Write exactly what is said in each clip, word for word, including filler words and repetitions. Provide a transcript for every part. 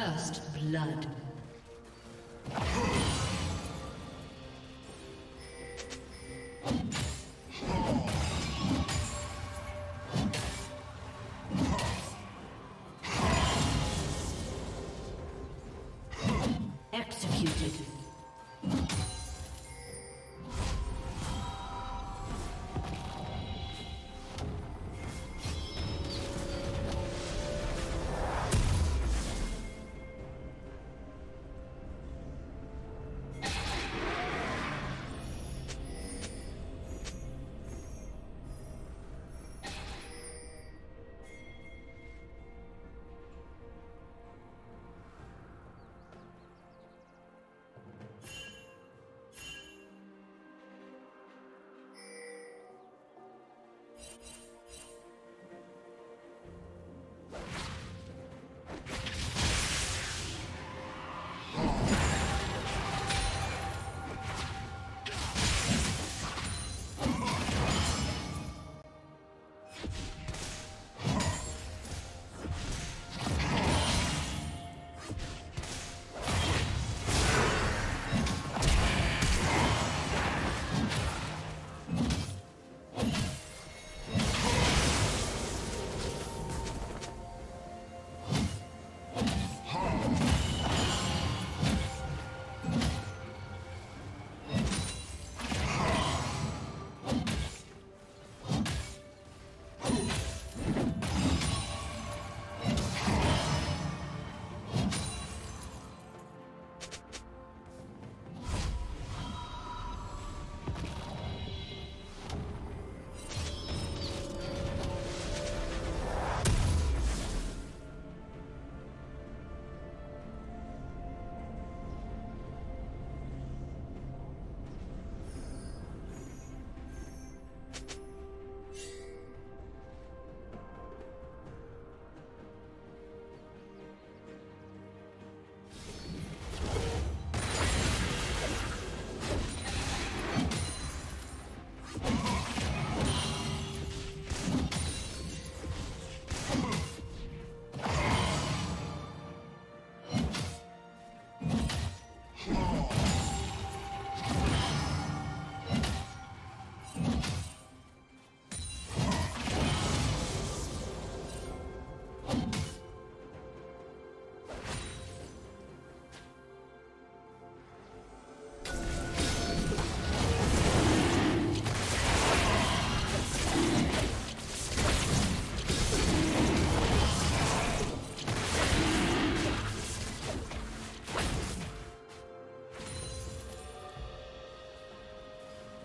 First blood. Executed.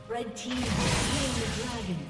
Red team has slain the dragon.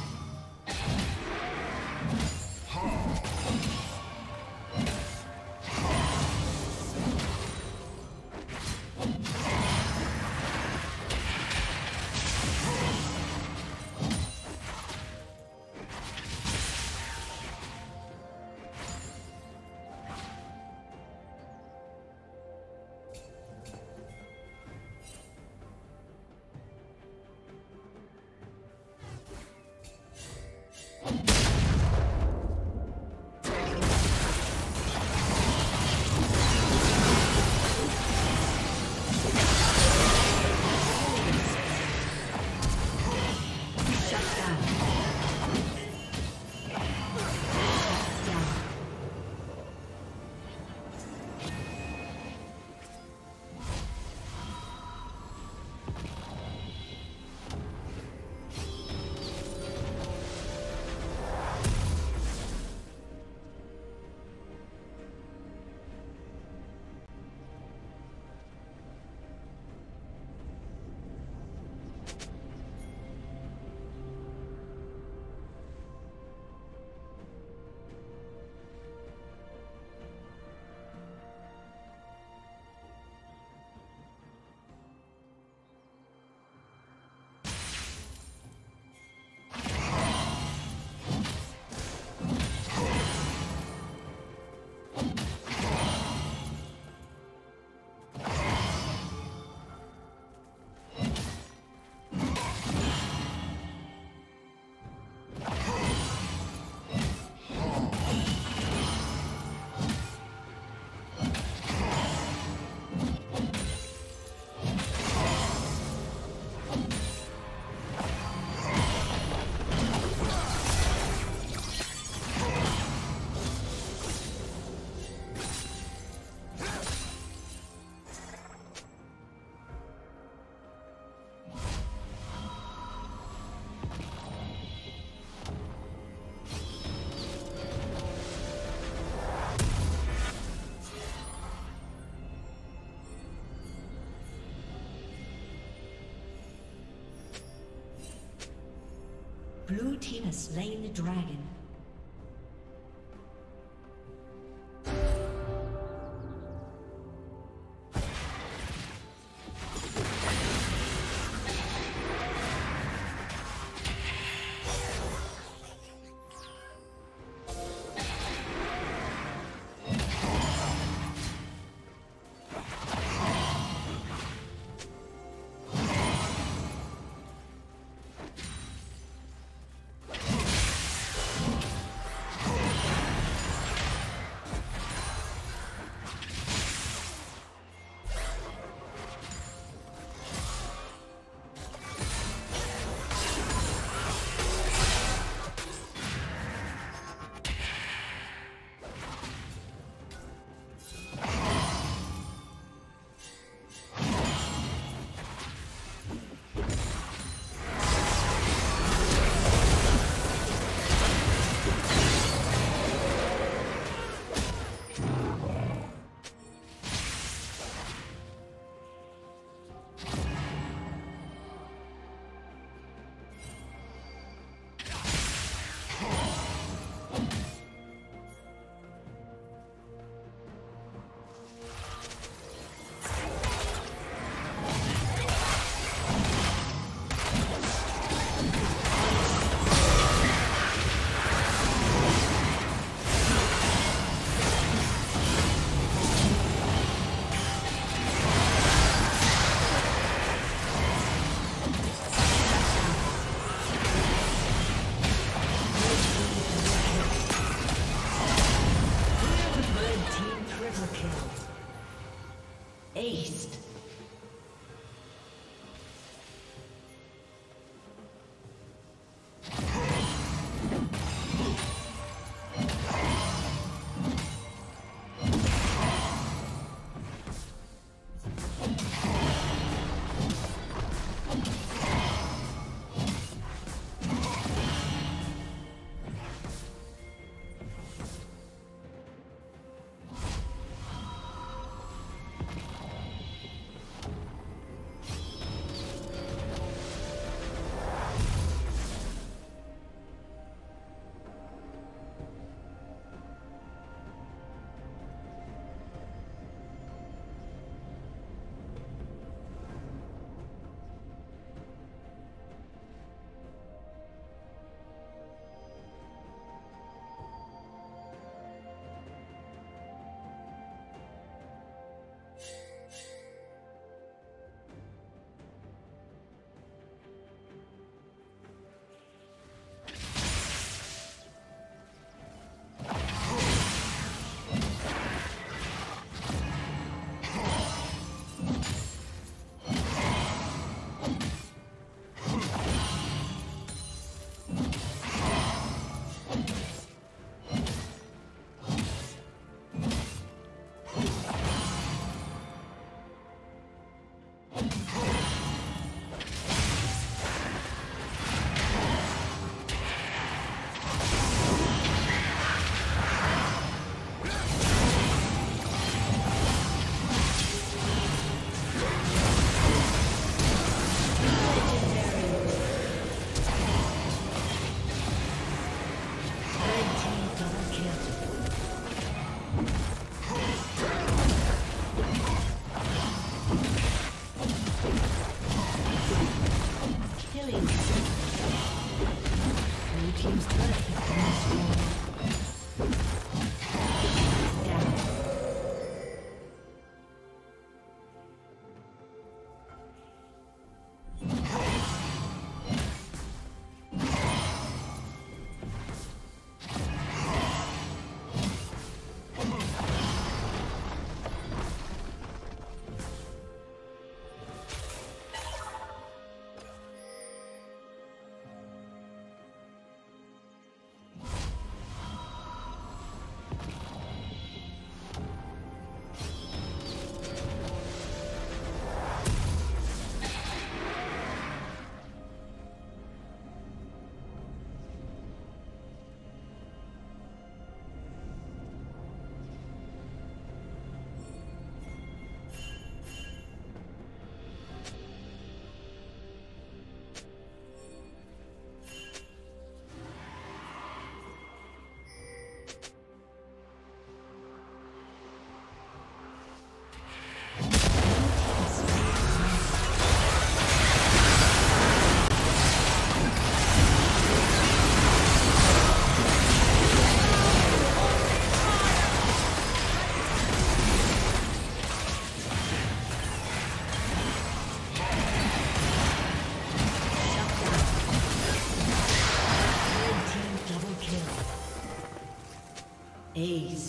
Blue team has slain the dragon.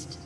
list.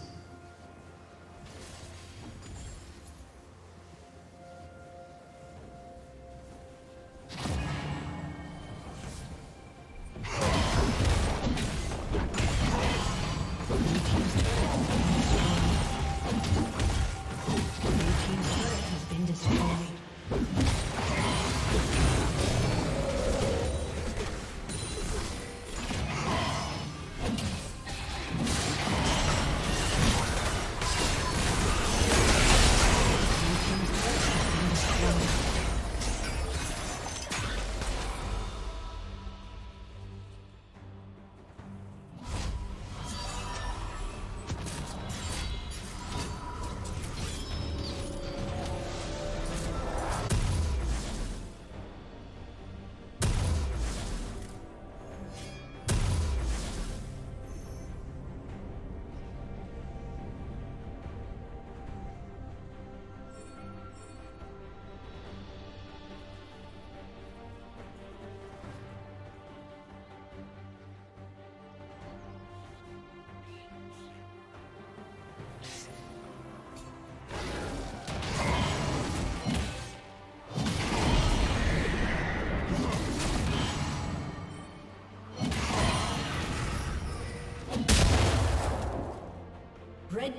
Red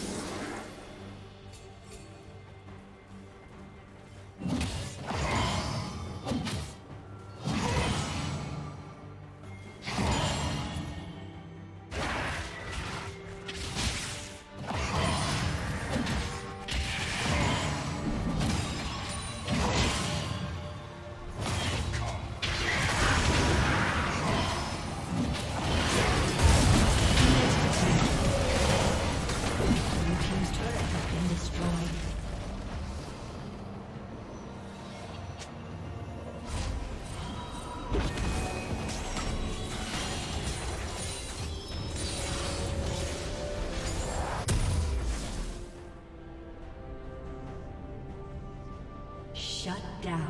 Shut down.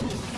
Thank you.